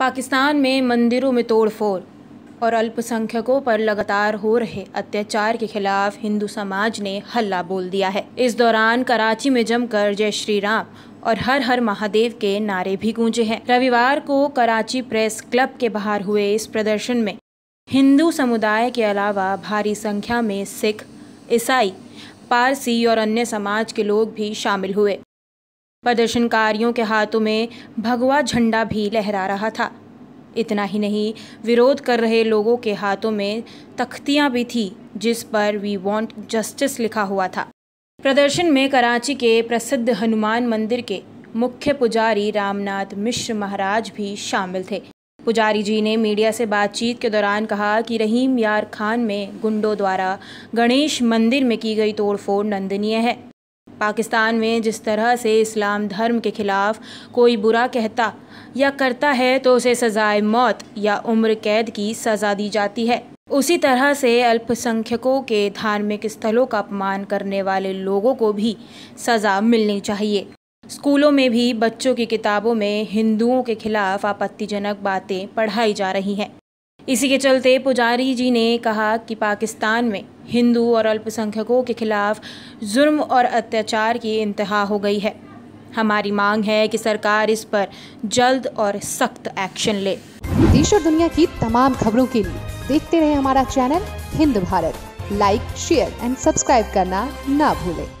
पाकिस्तान में मंदिरों में तोड़फोड़ और अल्पसंख्यकों पर लगातार हो रहे अत्याचार के खिलाफ हिंदू समाज ने हल्ला बोल दिया है। इस दौरान कराची में जमकर जय श्री राम और हर हर महादेव के नारे भी गूंजे हैं। रविवार को कराची प्रेस क्लब के बाहर हुए इस प्रदर्शन में हिंदू समुदाय के अलावा भारी संख्या में सिख, ईसाई, पारसी और अन्य समाज के लोग भी शामिल हुए। प्रदर्शनकारियों के हाथों में भगवा झंडा भी लहरा रहा था। इतना ही नहीं, विरोध कर रहे लोगों के हाथों में तख्तियां भी थी जिस पर वी वांट जस्टिस लिखा हुआ था। प्रदर्शन में कराची के प्रसिद्ध हनुमान मंदिर के मुख्य पुजारी रामनाथ मिश्र महाराज भी शामिल थे। पुजारी जी ने मीडिया से बातचीत के दौरान कहा कि रहीम यार खान में गुंडों द्वारा गणेश मंदिर में की गई तोड़फोड़ निंदनीय है। पाकिस्तान में जिस तरह से इस्लाम धर्म के खिलाफ कोई बुरा कहता या करता है तो उसे सजाए मौत या उम्र कैद की सज़ा दी जाती है, उसी तरह से अल्पसंख्यकों के धार्मिक स्थलों का अपमान करने वाले लोगों को भी सज़ा मिलनी चाहिए। स्कूलों में भी बच्चों की किताबों में हिंदुओं के खिलाफ आपत्तिजनक बातें पढ़ाई जा रही हैं। इसी के चलते पुजारी जी ने कहा कि पाकिस्तान में हिंदू और अल्पसंख्यकों के खिलाफ जुर्म और अत्याचार की इंतहा हो गई है। हमारी मांग है कि सरकार इस पर जल्द और सख्त एक्शन ले। देश और दुनिया की तमाम खबरों के लिए देखते रहे हमारा channel Hind Bharat. Like, share and subscribe करना ना भूलें।